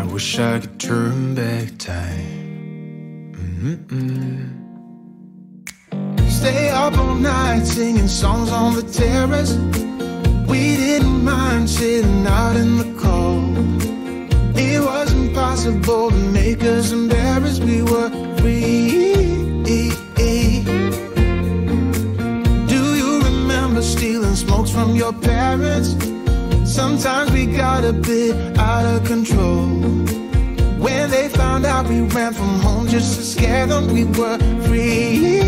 I wish I could turn back time. Stay up all night singing songs on the terrace. We didn't mind sitting out in the cold. It was impossible to make us embarrassed. We were free. Do you remember stealing smokes from your parents? Sometimes we got a bit out of control. When they found out we ran from home just to scare them, we were free.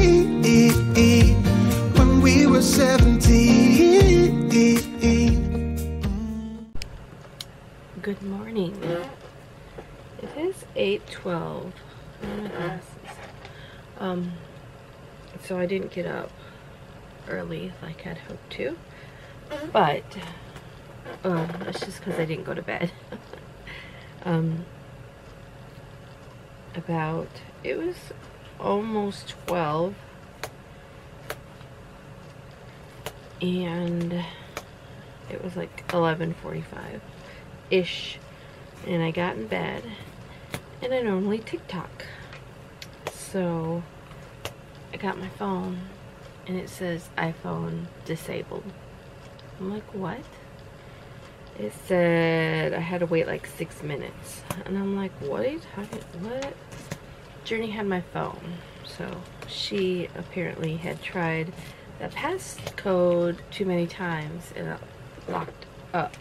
When we were 17. Good morning. It is 8:12. So I didn't get up early like I'd hoped to, but that's just because I didn't go to bed. It was almost 12, and it was like 11:45-ish, and I got in bed, and I normally TikTok. So I got my phone, and it says iPhone disabled. I'm like, what? It said I had to wait like 6 minutes, and I'm like, what are you talking? What? Journey had my phone, so she apparently had tried the passcode too many times and it locked up.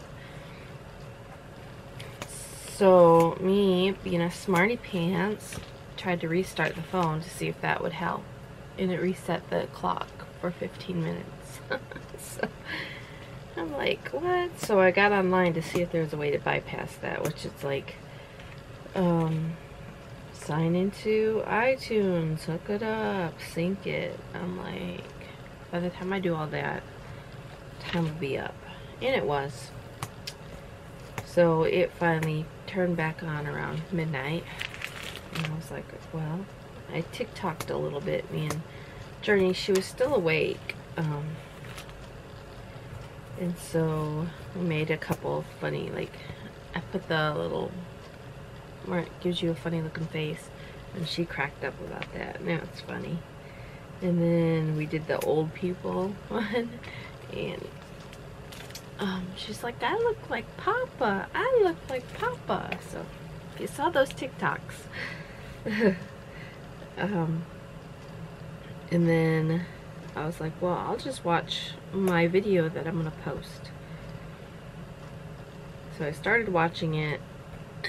So me, being a smarty pants, tried to restart the phone to see if that would help, and it reset the clock for 15 minutes. So I'm like, what? So I got online to see if there was a way to bypass that, which is like, sign into iTunes, hook it up, sync it. I'm like, by the time I do all that, time will be up. And it was. So it finally turned back on around midnight. And I was like, well, I TikToked a little bit. Me and Journey, she was still awake. And so we made a couple of funny, like, I put the little, where it gives you a funny looking face, and she cracked up about that. Now it's funny. And then we did the old people one, and she's like, I look like Papa. I look like Papa. So if you saw those TikToks. And then I was like, well, I'll just watch my video that I'm gonna post. So I started watching it,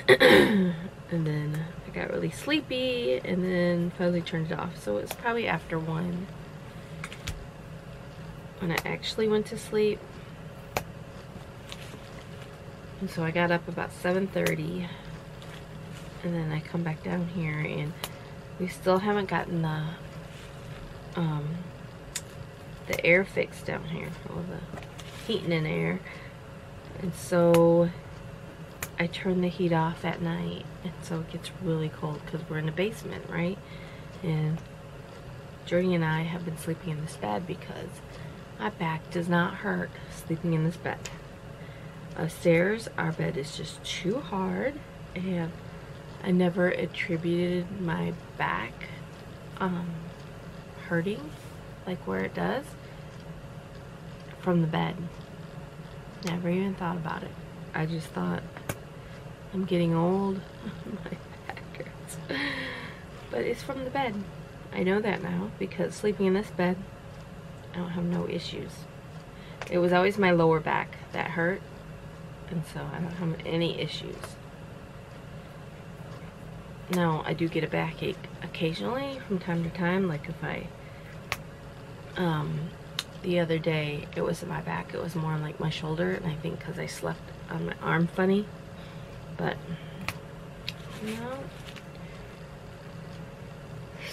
and then I got really sleepy, and then finally turned it off. So it was probably after 1 when I actually went to sleep. And so I got up about 7:30, and then I come back down here, and we still haven't gotten the air fixed down here, all the heating and air. And so I turn the heat off at night, and so it gets really cold because we're in the basement, right? And Jordy and I have been sleeping in this bed because my back does not hurt sleeping in this bed. Upstairs, our bed is just too hard, and I never attributed my back hurting, like where it does, from the bed. Never even thought about it. I just thought, I'm getting old, my back hurts. But it's from the bed. I know that now, because sleeping in this bed, I don't have no issues. It was always my lower back that hurt, and so I don't have any issues. Now, I do get a backache occasionally, from time to time, like if I the other day, it wasn't my back, it was more on like my shoulder, and I think because I slept on my arm funny. But no.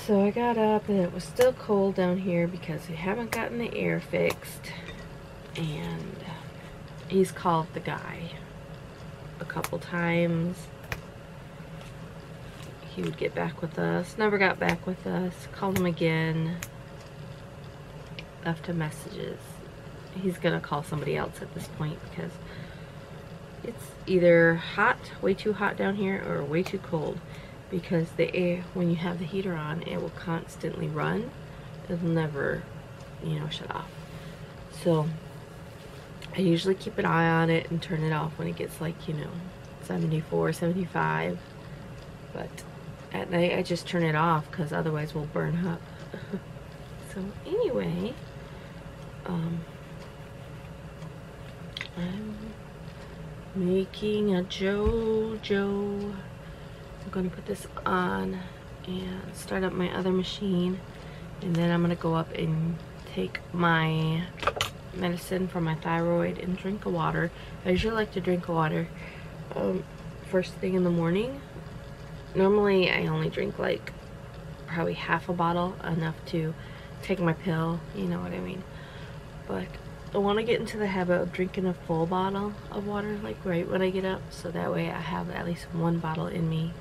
So I got up, and it was still cold down here because we haven't gotten the air fixed, and he's called the guy a couple times. He would get back with us, never got back with us, called him again, left him messages. He's gonna call somebody else at this point because It's either hot, way too hot down here, or way too cold, because the air, when you have the heater on, it will constantly run. It'll never, you know, shut off. So I usually keep an eye on it and turn it off when it gets like, you know, 74, 75. But at night I just turn it off because otherwise we'll burn up. So anyway, I'm making a JoJo. I'm gonna put this on and start up my other machine, and then I'm gonna go up and take my medicine for my thyroid and drink a water. I usually like to drink water first thing in the morning. Normally I only drink like probably half a bottle, enough to take my pill, you know what I mean. But I want to get into the habit of drinking a full bottle of water like right when I get up, so that way I have at least one bottle in me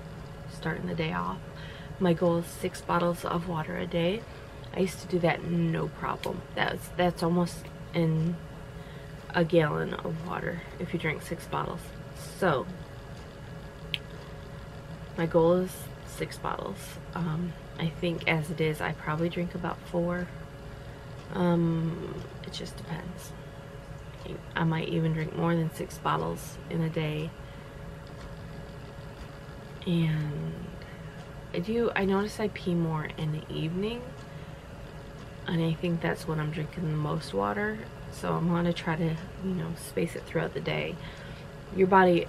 starting the day off. My goal is 6 bottles of water a day. I used to do that no problem. That's almost in a gallon of water if you drink 6 bottles. So my goal is 6 bottles. I think as it is I probably drink about 4. It just depends. I might even drink more than 6 bottles in a day. And I notice I pee more in the evening, and I think that's when I'm drinking the most water. So I'm gonna try to, you know, space it throughout the day. Your body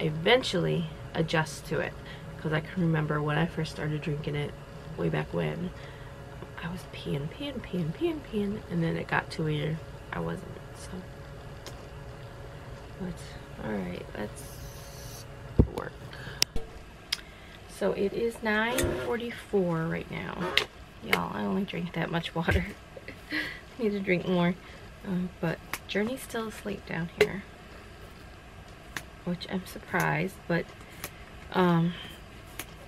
eventually adjusts to it, because I can remember when I first started drinking it way back when, I was peeing, and then it got to where I wasn't. So, but all right, let's work. So it is 9:44 right now. Y'all, I only drink that much water. I need to drink more. But Journey's still asleep down here, which I'm surprised, but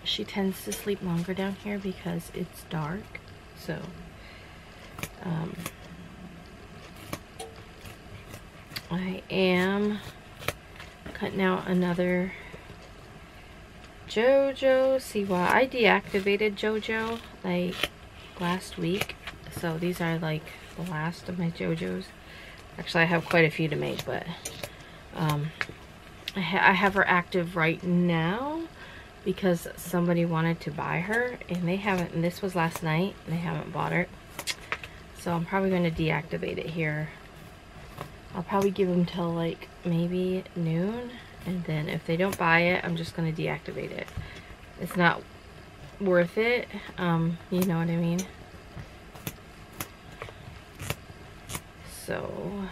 she tends to sleep longer down here because it's dark. So I am cutting out another JoJo. See why I deactivated JoJo like last week, so these are like the last of my JoJos. Actually I have quite a few to make, but I have her active right now because somebody wanted to buy her and they haven't, and this was last night, and they haven't bought her, so I'm probably going to deactivate it here. I'll probably give them till like maybe noon, and then if they don't buy it, I'm just going to deactivate it. It's not worth it, you know what I mean. So,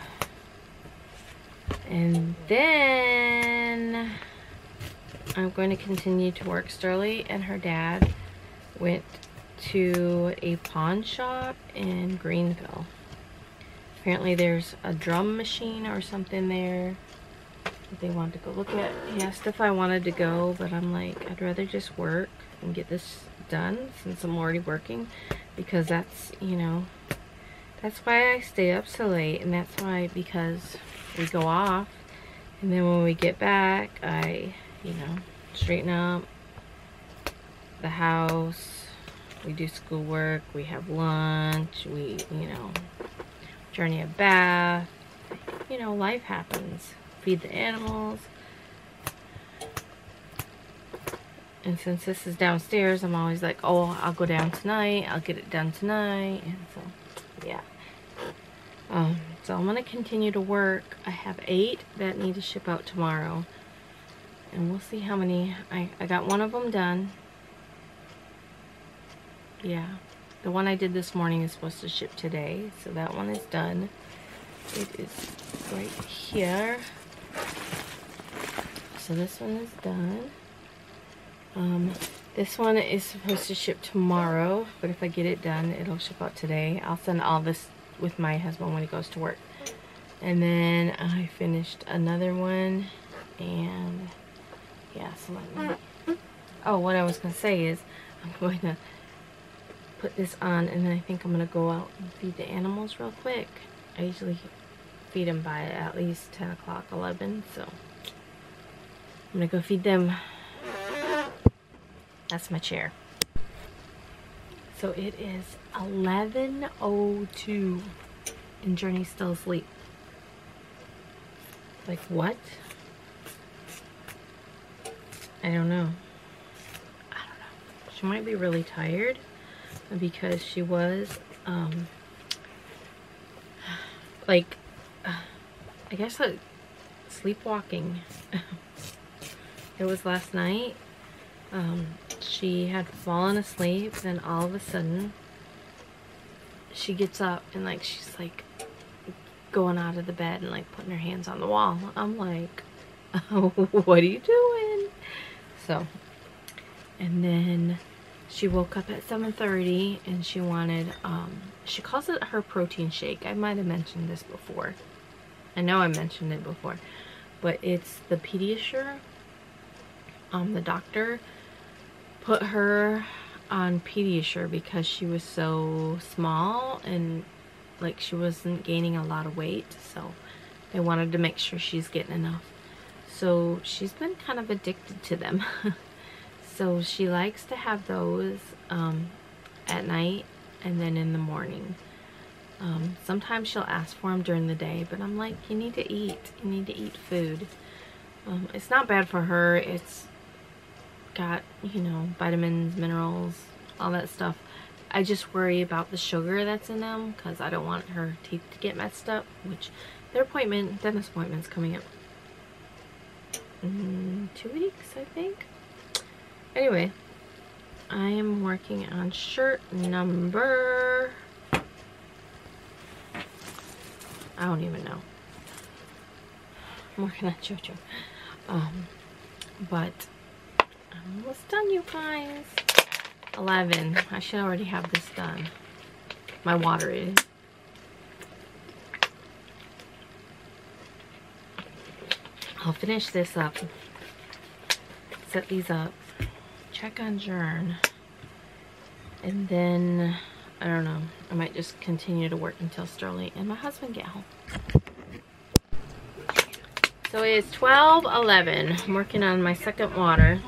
and then I'm going to continue to work. Sterling and her dad went to a pawn shop in Greenville. Apparently there's a drum machine or something there that they wanted to go look at. He asked if I wanted to go, but I'm like, I'd rather just work and get this done since I'm already working, because that's, you know, that's why I stay up so late, and that's why, because we go off, and then when we get back, I, you know, straighten up the house, we do schoolwork, we have lunch, we, you know, Journey a bath, you know, life happens. Feed the animals. And since this is downstairs, I'm always like, oh, I'll go down tonight, I'll get it done tonight. And so, yeah. So I'm going to continue to work. I have 8 that need to ship out tomorrow, and we'll see how many. I got one of them done. Yeah, the one I did this morning is supposed to ship today, so that one is done. It is right here. So this one is done. This one is supposed to ship tomorrow, but if I get it done, it'll ship out today. I'll send all this with my husband when he goes to work. And then I finished another one, and yeah, so let me, oh, what I was gonna say is I'm going to put this on, and then I think I'm gonna go out and feed the animals real quick. I usually feed them by at least 10 o'clock, 11. So I'm gonna go feed them. That's my chair. So it is 11:02 and Journey's still asleep. Like what? I don't know. She might be really tired because she was I guess like sleepwalking. It was last night. She had fallen asleep, then all of a sudden she gets up and like she's like going out of the bed and like putting her hands on the wall. I'm like, oh, what are you doing? So, and then she woke up at 7:30 and she wanted, she calls it her protein shake. I might have mentioned this before. I know I mentioned it before, but it's the PediaSure. The doctor put her on PediaSure because she was so small and like she wasn't gaining a lot of weight, so they wanted to make sure she's getting enough. So she's been kind of addicted to them. So she likes to have those at night and then in the morning. Sometimes she'll ask for them during the day, but I'm like, you need to eat. You need to eat food. It's not bad for her. It's got, you know, vitamins, minerals, all that stuff. I just worry about the sugar that's in them because I don't want her teeth to get messed up, which their appointment, dentist appointment's coming up in 2 weeks, I think. Anyway, I am working on shirt number, I don't even know. I'm working on JoJo. But I'm almost done, you guys. 11. I should already have this done. My water is. I'll finish this up. Set these up. Check on Jern, and then I don't know, I might just continue to work until Sterling and my husband get home. So it is 12:11. I'm working on my second water.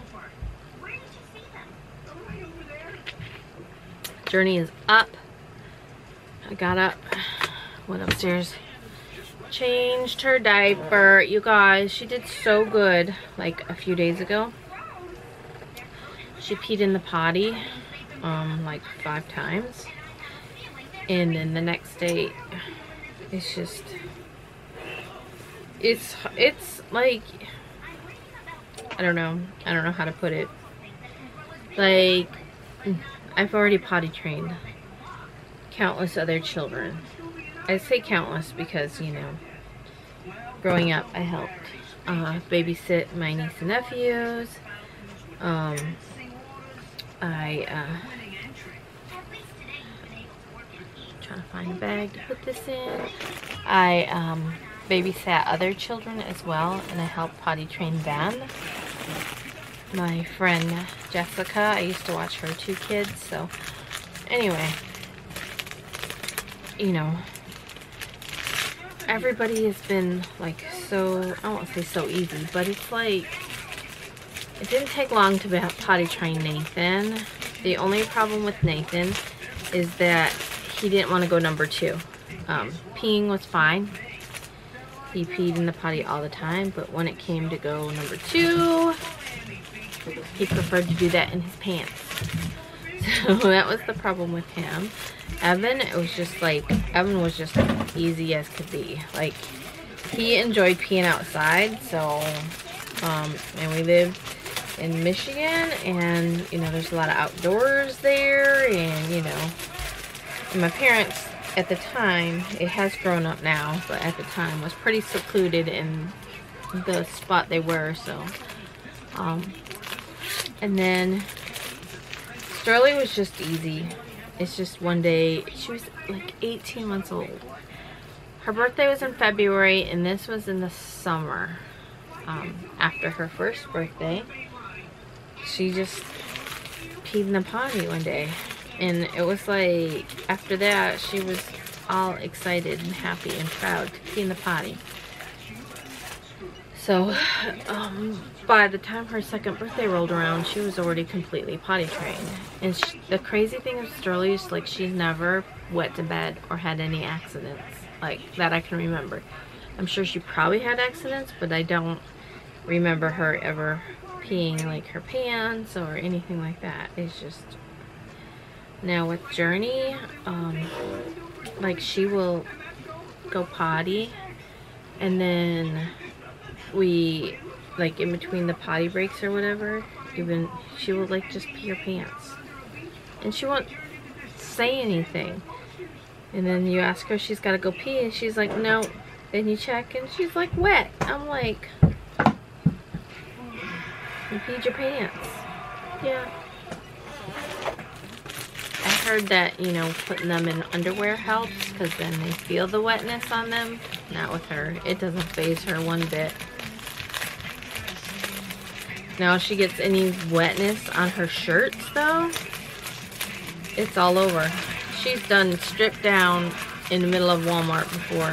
Journey is up. I got up, went upstairs, changed her diaper. You guys, she did so good like a few days ago. She peed in the potty like 5 times, and then the next day it's just it's like I don't know how to put it. Like, I've already potty trained countless other children. I say countless because, you know, growing up I helped babysit my niece and nephews. I'm trying to find a bag to put this in. I babysat other children as well, and I helped potty train them. My friend Jessica, I used to watch her 2 kids, so anyway, you know, everybody has been like so, I won't say so easy, but it's like, it didn't take long to potty train Nathan. The only problem with Nathan is that he didn't want to go number 2. Peeing was fine. He peed in the potty all the time, but when it came to go number 2, he preferred to do that in his pants. So that was the problem with him. Evan, it was just like, Evan was just easy as could be. Like, he enjoyed peeing outside, so, and we lived in Michigan, and you know, there's a lot of outdoors there, and you know, and my parents at the time, it has grown up now, but at the time was pretty secluded in the spot they were. So and then Sterling was just easy. It's just one day, she was like 18 months old, her birthday was in February, and this was in the summer. After her first birthday, she just peed in the potty one day, and it was like, after that, she was all excited and happy and proud to clean the potty. So, by the time her second birthday rolled around, she was already completely potty trained. And the crazy thing is, Sterling is like, she's never wet to bed or had any accidents, like, that I can remember. I'm sure she probably had accidents, but I don't remember her ever peeing, like, her pants or anything like that. It's just... Now, with Journey, like, she will go potty, and then... we, like, in between the potty breaks or whatever, even she will, like, just pee her pants, and she won't say anything. And then you ask her if she's got to go pee, and she's like, no. Then you check, and she's like, wet. I'm like, you peed your pants. Yeah. I heard that, you know, putting them in underwear helps, because then they feel the wetness on them. Not with her. It doesn't faze her one bit. Now if she gets any wetness on her shirts though, it's all over. She's done stripped down in the middle of Walmart before,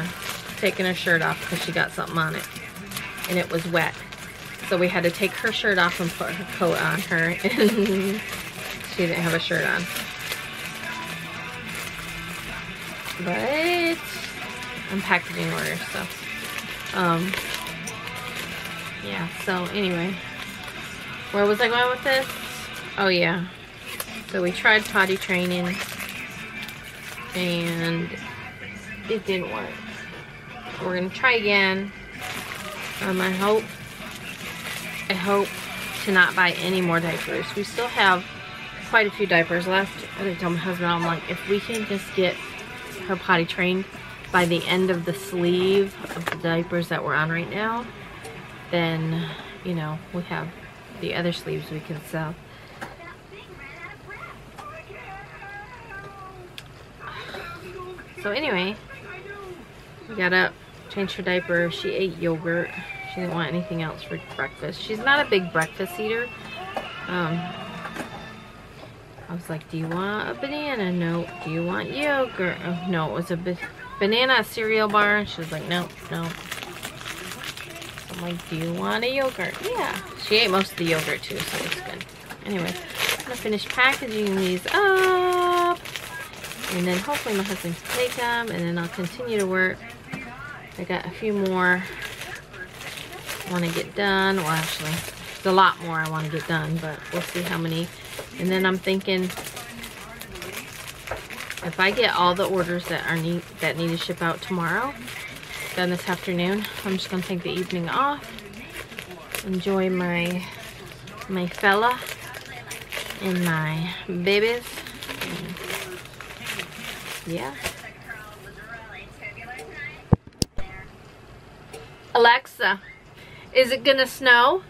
taking her shirt off because she got something on it and it was wet. So we had to take her shirt off and put her coat on her, and she didn't have a shirt on. But I'm packaging order, so yeah, so anyway. Where was I going with this? Oh, yeah. So we tried potty training, and it didn't work. We're going to try again. I hope to not buy any more diapers. We still have quite a few diapers left. I did tell my husband, I'm like, if we can just get her potty trained by the end of the sleeve of the diapers that we're on right now, then, you know, we have... the other sleeves we can sell. So anyway, we got up, changed her diaper. She ate yogurt. She didn't want anything else for breakfast. She's not a big breakfast eater. I was like, do you want a banana? No. Do you want yogurt? Oh, no, it was a banana, a cereal bar. And she was like, no, no. I'm like, do you want a yogurt? Yeah. She ate most of the yogurt too, so it's good. Anyway, I'm gonna finish packaging these up, and then hopefully my husband can take them, and then I'll continue to work. I got a few more I want to get done. Well, actually, there's a lot more I want to get done, but we'll see how many. And then I'm thinking, if I get all the orders that need to ship out tomorrow, done this afternoon, I'm just gonna take the evening off, enjoy my fella and my babies, and yeah. Alexa, is it gonna snow?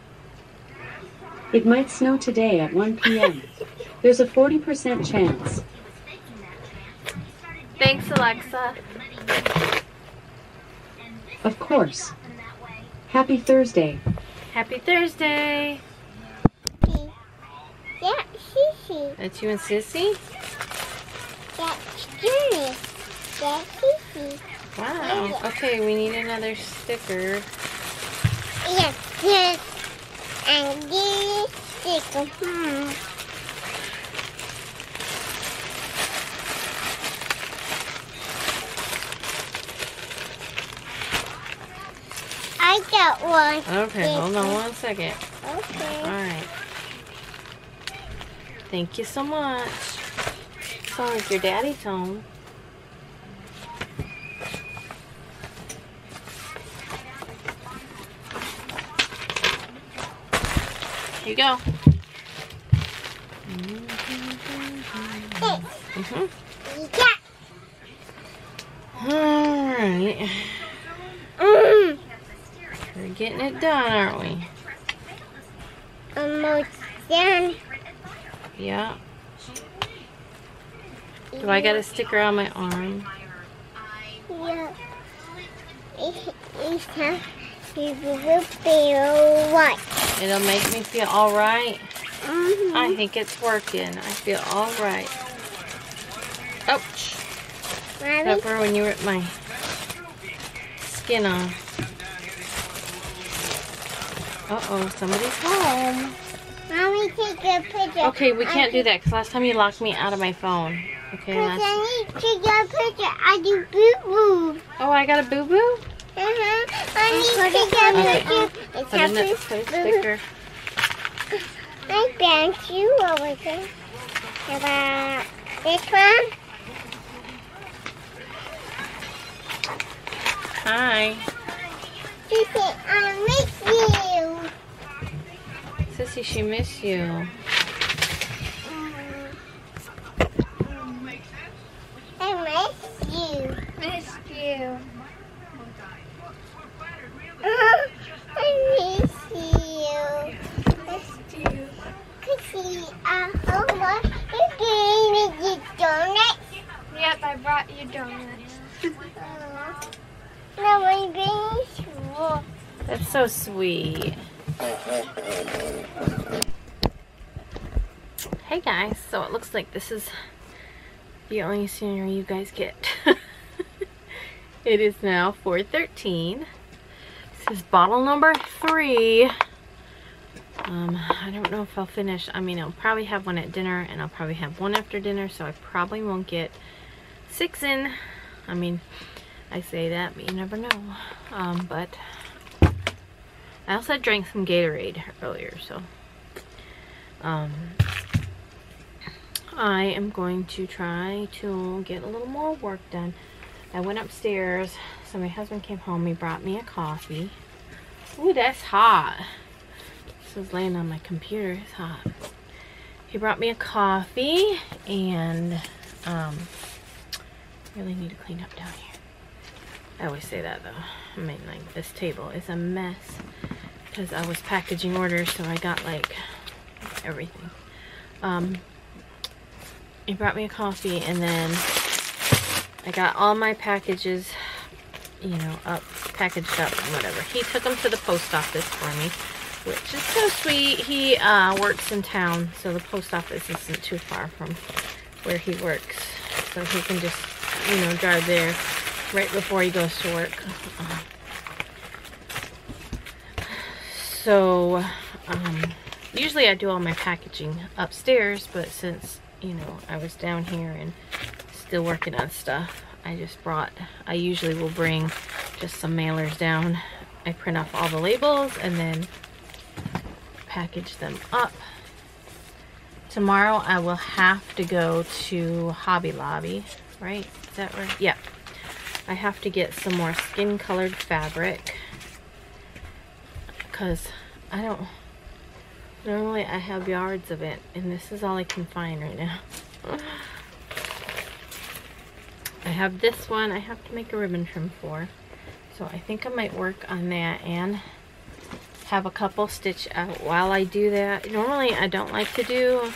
It might snow today at 1 p.m. There's a 40% chance. Thanks, Alexa. Of course. Happy Thursday. Happy Thursday. That's Sissy. That's you and Sissy? That's Journey. That's Sissy. Wow. Okay, we need another sticker. Yes, yes. And this sticker. I got one. Okay, hold on one second. Okay. Alright. Thank you so much. Sounds like your daddy's home. Here you go. Yeah. Alright. We're getting it done, aren't we? Almost done. Yeah. Do I got a sticker on my arm? Yeah. It'll make me feel alright? Mm-hmm. I think it's working. I feel alright. Ouch. Pepper, when you rip my skin off. Uh-oh, somebody's home. Mommy, take a picture. Okay, we can't do that, because last time you locked me out of my phone. Okay, let's... I need to get a picture. I do boo-boo. Oh, I got a boo-boo? Uh-huh. I need to get a picture. It's a sticker. I bent you over there. About this one? Hi. Sissy, I miss you. Sissy, she miss you. I miss you. Miss you. I miss you. Miss you. Sissy, I hope you gave me your donuts. Yep, I brought you donuts. That's so sweet. Hey guys, so it looks like this is the only scenery you guys get. It is now 4:13. This is bottle number 3. I don't know if I'll finish. I mean, I'll probably have one at dinner, and I'll probably have one after dinner, so I probably won't get 6 in. I mean, I say that, but you never know. But I also drank some Gatorade earlier, so I am going to try to get a little more work done. I went upstairs, so my husband came home. He brought me a coffee. Ooh, that's hot. This is laying on my computer. It's hot. He brought me a coffee, and really need to clean up down here. I always say that, though. I mean, like, this table is a mess because I was packaging orders, so I got, like, everything. He brought me a coffee, and then I got all my packages, you know, packaged up and whatever. He took them to the post office for me, which is so sweet. He works in town, so the post office isn't too far from where he works, so he can just, you know, drive there right before he goes to work. So usually I do all my packaging upstairs, but since, you know, I was down here and still working on stuff, I usually will bring just some mailers down. I print off all the labels and then package them up. Tomorrow I will have to go to Hobby Lobby, right? Is that right? Yeah. I have to get some more skin colored fabric, because I don't, normally I have yards of it, and this is all I can find right now. I have this one I have to make a ribbon trim for, so I think I might work on that and have a couple stitch out while I do that. Normally I don't like to do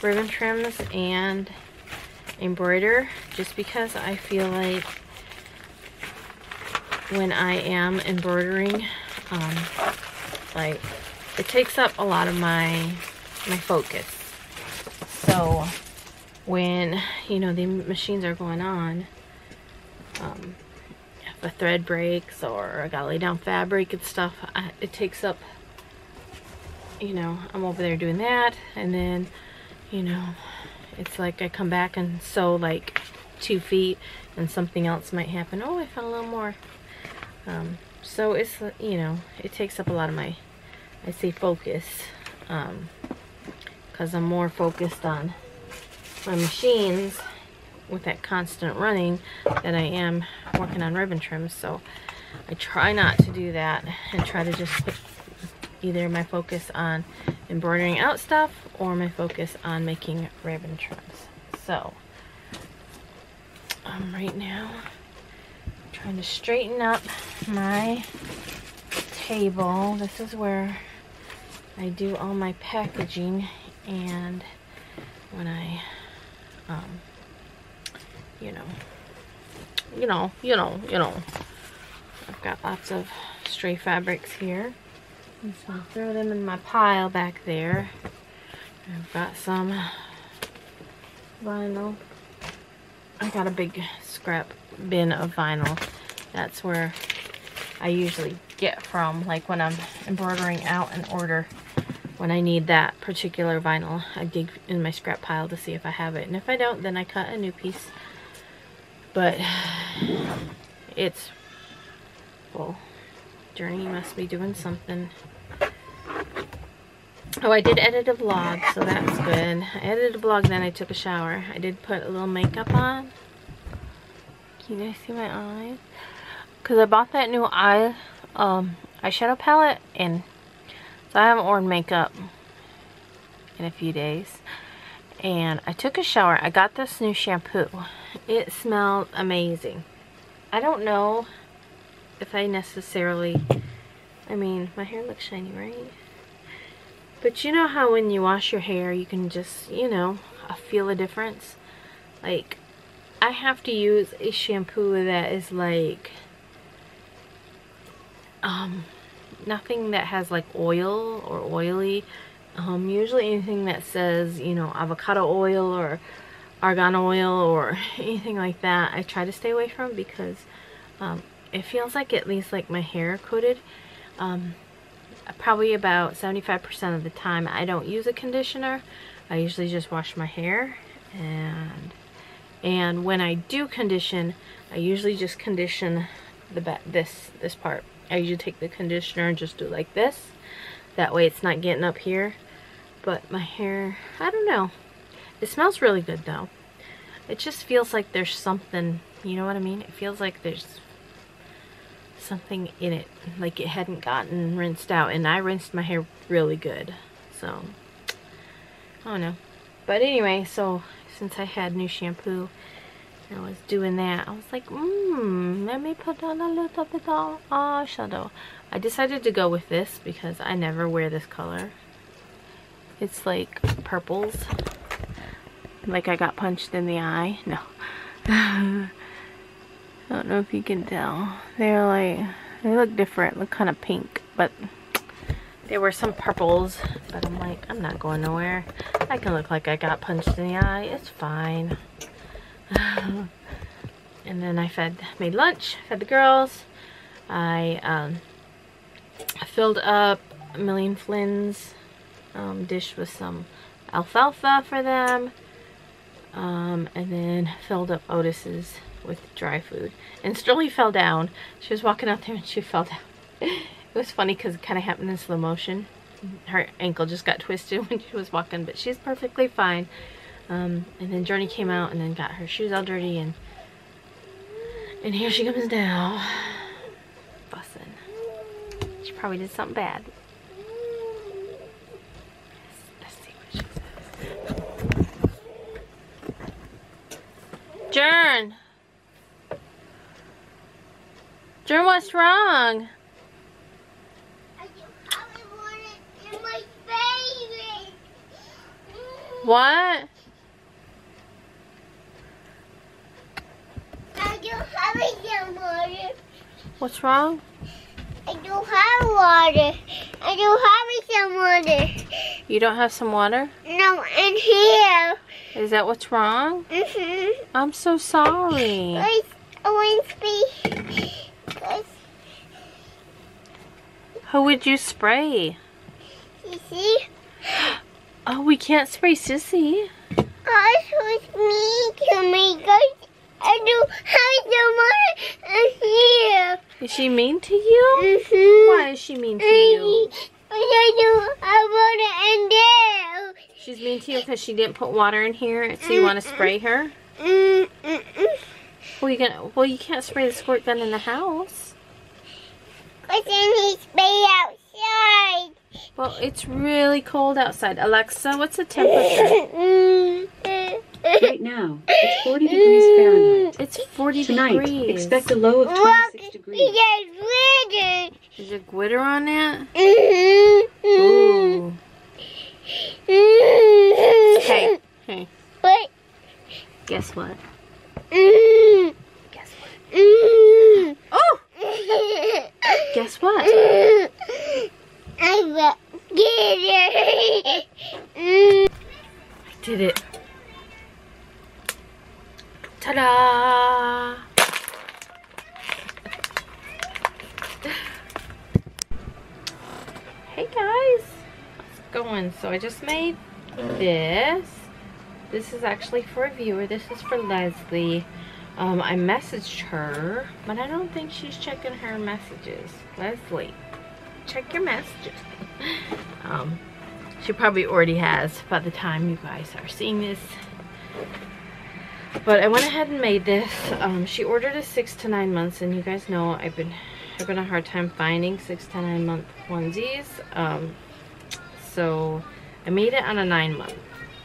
ribbon trims and embroider, just because I feel like when I am embroidering, like, it takes up a lot of my focus. So when, you know, the machines are going on, if a thread breaks or I gotta lay down fabric and stuff, it takes up, you know, I'm over there doing that, and then, you know, it's like I come back and sew like 2 feet and something else might happen. Oh, I found a little more. So it's, you know, it takes up a lot of my, I say focus, because I'm more focused on my machines with that constant running than I am working on ribbon trims. So I try not to do that and try to just put either my focus on embroidering out stuff or my focus on making ribbon trims. So right now I'm trying to straighten up my table. This is where I do all my packaging, and when I I've got lots of stray fabrics here. And so I'll throw them in my pile back there. I've got some vinyl I got a big scrap bin of vinyl. That's where I usually get from, like when I'm embroidering out an order, when I need that particular vinyl, I dig in my scrap pile to see if I have it, and if I don't, then I cut a new piece. But it's full. Journey must be doing something. Oh, I did edit a vlog, so that's good. I edited a vlog, then I took a shower. I did put a little makeup on. Can you guys see my eyes? Because I bought that new eye eyeshadow palette, and so I haven't worn makeup in a few days. And I took a shower. I got this new shampoo. It smells amazing. I don't know if I necessarily... I mean, my hair looks shiny, right? But you know how when you wash your hair, you can just, you know, feel a difference? Like, I have to use a shampoo that is like... nothing that has like oil or oily. Usually anything that says, you know, avocado oil or argan oil or anything like that, I try to stay away from, because it feels like, at least like my hair coated, probably about 75% of the time I don't use a conditioner. I usually just wash my hair, and when I do condition, I usually just condition the this part. I usually take the conditioner and just do like this. That way it's not getting up here. But my hair, I don't know. It smells really good though. It just feels like there's something, you know what I mean? It feels like there's something in it. Like it hadn't gotten rinsed out. And I rinsed my hair really good. So, I don't know. But anyway, so since I had new shampoo, I was doing that. I was like, let me put on a little bit of eyeshadow. I decided to go with this because I never wear this color. It's like purples. Like I got punched in the eye. No. I don't know if you can tell. They're like, they look different. Look kind of pink. But there were some purples. But I'm like, I'm not going nowhere. I can look like I got punched in the eye. It's fine. And then I made lunch, fed the girls. I filled up Millie and Flynn's dish with some alfalfa for them, and then filled up Otis's with dry food. And Sterling fell down. She was walking out there and she fell down. It was funny because it kind of happened in slow motion. Her ankle just got twisted when she was walking, but she's perfectly fine. And then Journey came out and then got her shoes all dirty, and here she comes now, fussing. She probably did something bad. Let's see what she says. Jern! Jern, what's wrong? I probably want it in my baby. What? What's wrong? I don't have water. I don't have some water. You don't have some water? No, in here. Is that what's wrong? Mm-hmm. I'm so sorry. Who would you spray? Sissy. Oh, we can't spray Sissy. Oh, it's with me to make us. I don't have the water here. Is she mean to you? Mm-hmm. Why is she mean to you? I don't have water in there. She's mean to you because she didn't put water in here, so you want to spray her? Well, you can't spray the squirt gun in the house. But then he spray outside. Well, it's really cold outside. Alexa, what's the temperature? Right now, it's 40 degrees Fahrenheit. It's 40 degrees. Tonight, expect a low of 26 degrees. Is there glitter on that? Ooh. Hey, hey. What? Guess what? Guess what? Oh! Guess what? I got glitter. I did it. Ta-da! Hey guys, how's it going? So I just made this. This is actually for a viewer. This is for Leslie. I messaged her, but I don't think she's checking her messages. Leslie, check your messages. She probably already has by the time you guys are seeing this. But I went ahead and made this. She ordered a 6 to 9 months, and you guys know I've been having a hard time finding 6 to 9 month onesies. So I made it on a 9 month.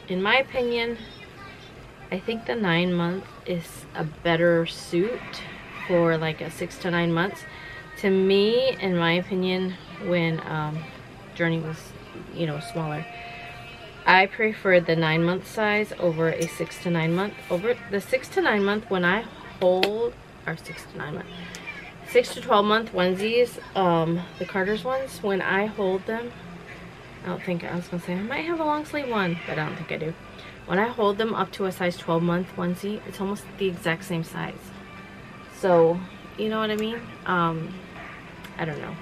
In my opinion, I think the 9 month is a better suit for like a 6 to 9 months. To me, in my opinion, when Journey was, you know, smaller, I prefer the 9 month size over a 6 to 9 month. Over the 6 to 9 month, when I hold our 6 to 9 month, 6 to 12 month onesies, the Carter's ones, when I hold them, I don't think, I was gonna say I might have a long sleeve one, but I don't think I do. When I hold them up to a size 12 month onesie, it's almost the exact same size. So you know what I mean? I don't know.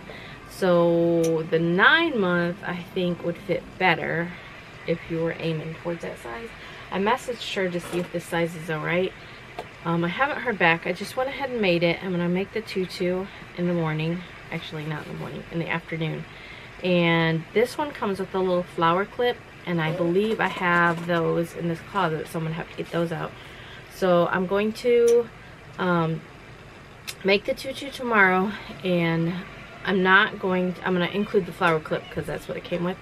So the 9 month I think would fit better if you were aiming towards that size. I messaged her to see if this size is alright. I haven't heard back. I just went ahead and made it. I'm going to make the tutu in the morning. Actually, not in the morning, in the afternoon. And this one comes with a little flower clip, and I believe I have those in this closet, so I'm going to have to get those out. So I'm going to make the tutu tomorrow, and I'm going to include the flower clip because that's what it came with.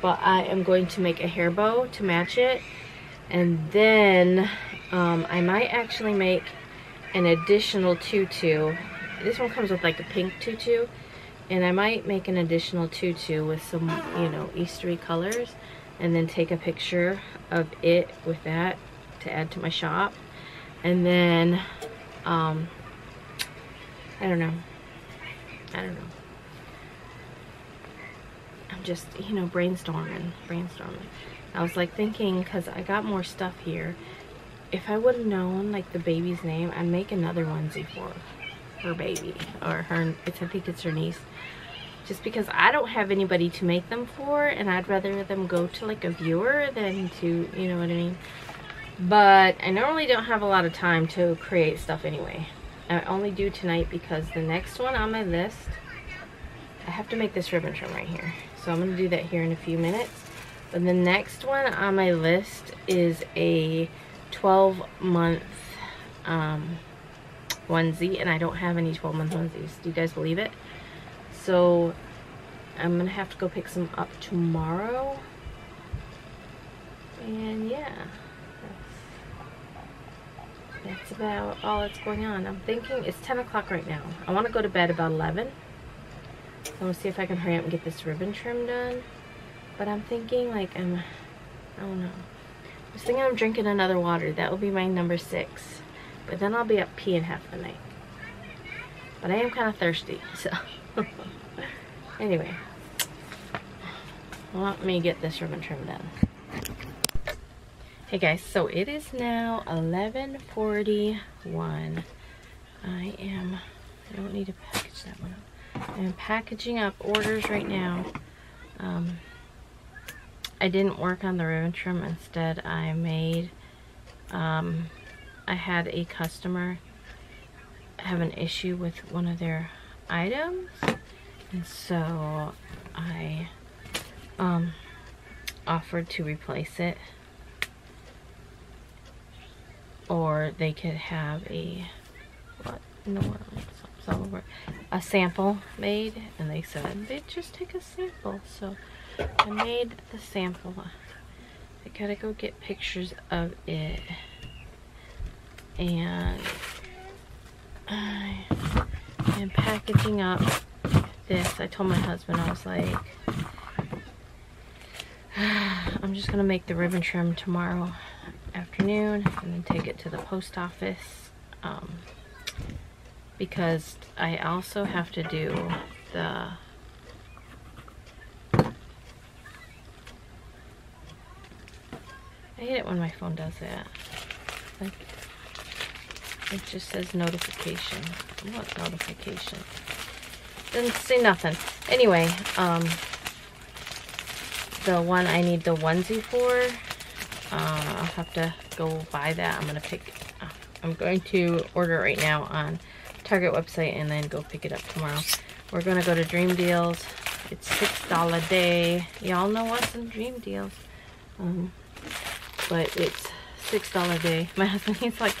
But I am going to make a hair bow to match it, and then I might actually make an additional tutu. This one comes with like a pink tutu, and I might make an additional tutu with some, you know, Eastery colors, and then take a picture of it with that to add to my shop. And then I don't know, I'm just, you know, brainstorming. I was like thinking, because I got more stuff here. If I would have known like the baby's name, I'd make another onesie for her baby, or her, I think it's her niece, just because I don't have anybody to make them for, and I'd rather them go to like a viewer than to, you know what I mean. But I normally don't have a lot of time to create stuff anyway. I only do tonight because the next one on my list, I have to make this ribbon trim right here. So I'm going to do that here in a few minutes. But the next one on my list is a 12-month onesie, and I don't have any 12-month onesies. Do you guys believe it? So I'm going to have to go pick some up tomorrow. And yeah, that's about all that's going on. I'm thinking it's 10 o'clock right now. I want to go to bed about 11. So I'm gonna see if I can hurry up and get this ribbon trim done. But I'm thinking like I don't know. I was thinking I'm drinking another water. That will be my number 6. But then I'll be up peeing half the night. But I am kind of thirsty, so. Anyway. Let me get this ribbon trim done. Hey guys, so it is now 11:41. I don't need to package that one up. I'm packaging up orders right now. I didn't work on the ribbon trim. Instead, I made, I had a customer have an issue with one of their items. And so I offered to replace it, or they could have a, what in the world? A sample made, and they said they just take a sample. So I made the sample. I gotta go get pictures of it, and I am packaging up this. I told my husband, I was like, I'm just gonna make the ribbon trim tomorrow afternoon and then take it to the post office, because I also have to do the I hate it when my phone does that. Like, It just says notification. What notification? Didn't see nothing. Anyway, the one I need the onesie for, I'll have to go buy that. I'm going to order right now on Target website and then go pick it up tomorrow. We're gonna go to Dream Deals. It's $6 a day. Y'all know what's in Dream Deals, but it's $6 a day. My husband, he's like,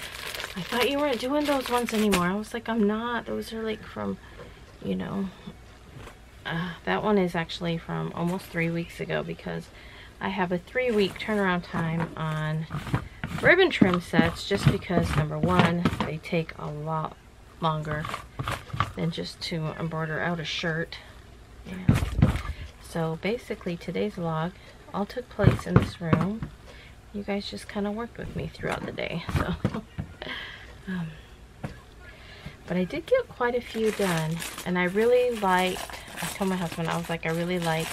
I thought you weren't doing those ones anymore. I was like, I'm not. Those are like from, you know, that one is actually from almost 3 weeks ago because I have a 3-week turnaround time on ribbon trim sets just because, number one, they take a lot longer than just to embroider out a shirt. Yeah. So basically today's vlog all took place in this room. You guys just kind of worked with me throughout the day. So, but I did get quite a few done, and I really liked, I told my husband, I was like, I really like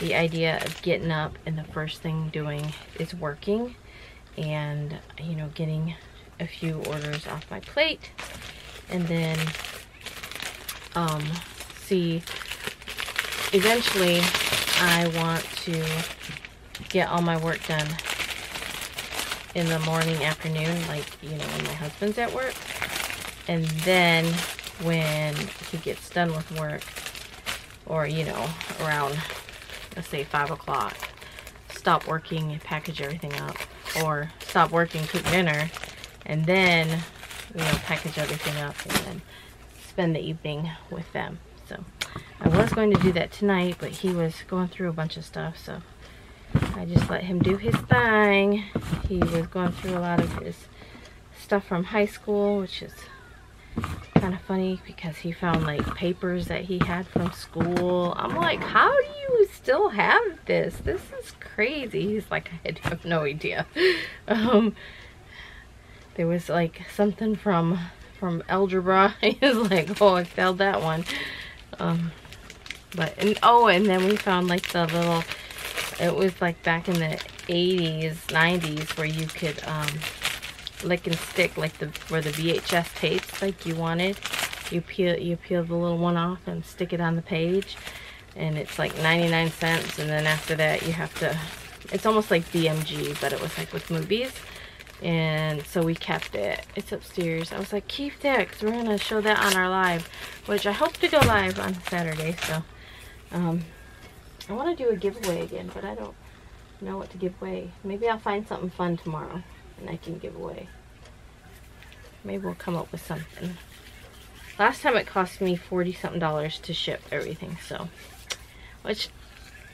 the idea of getting up and the first thing doing is working and, you know, getting a few orders off my plate and then see, eventually I want to get all my work done in the morning, afternoon, like, you know, when my husband's at work, and then when he gets done with work, or, you know, around, let's say 5 o'clock, stop working and package everything up, or stop working, cook dinner, and then, you know, package everything up and then spend the evening with them. So I was going to do that tonight, but he was going through a bunch of stuff, so I just let him do his thing. He was going through a lot of his stuff from high school, which is kind of funny because he found like papers that he had from school. I'm like, how do you still have this? This is crazy. He's like, I have no idea. There was like something from algebra. He was like, oh, I failed that one. But, and oh, and then we found like the little, it was like back in the 80s, 90s where you could lick and stick, like the, where the VHS tapes, like you wanted, you peel the little one off and stick it on the page, and it's like 99 cents, and then after that you have to, it's almost like BMG, but it was like with movies, and so we kept it. It's upstairs. I was like, keep that because we're gonna show that on our live, which I hope to go live on Saturday. So I want to do a giveaway again, but I don't know what to give away. Maybe I'll find something fun tomorrow and I can give away. Maybe we'll come up with something. Last time it cost me $40-something to ship everything, so, which,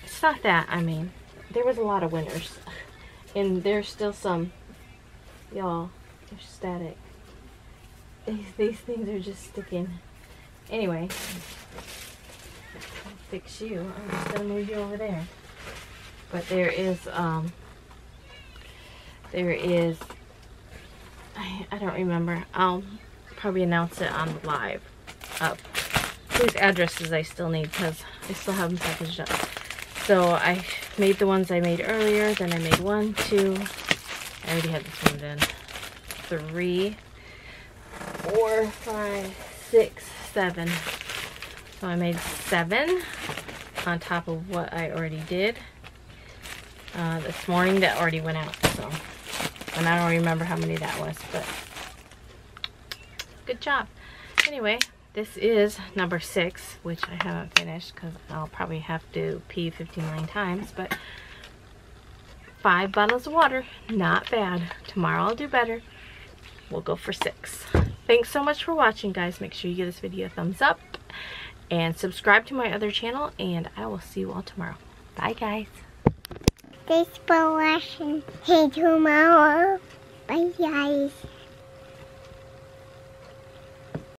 it's not that, I mean, there was a lot of winners, and there's still some, y'all, they're static. These things are just sticking. Anyway, I'll fix you. I'm just gonna move you over there. But there is, I don't remember. I'll probably announce it on live up whose addresses I still need because I still have them packaged up. So I made the ones I made earlier. Then I made 1, 2. I already had this one done. 3, 4, 5, 6, 7. So I made 7 on top of what I already did this morning. That already went out. So. And I don't remember how many that was, but good job. Anyway, this is number 6, which I haven't finished because I'll probably have to pee 15 million times, but 5 bottles of water, not bad. Tomorrow I'll do better. We'll go for 6. Thanks so much for watching, guys. Make sure you give this video a thumbs up and subscribe to my other channel, and I will see you all tomorrow. Bye, guys. Thanks for watching. Hey, tomorrow. Bye, guys.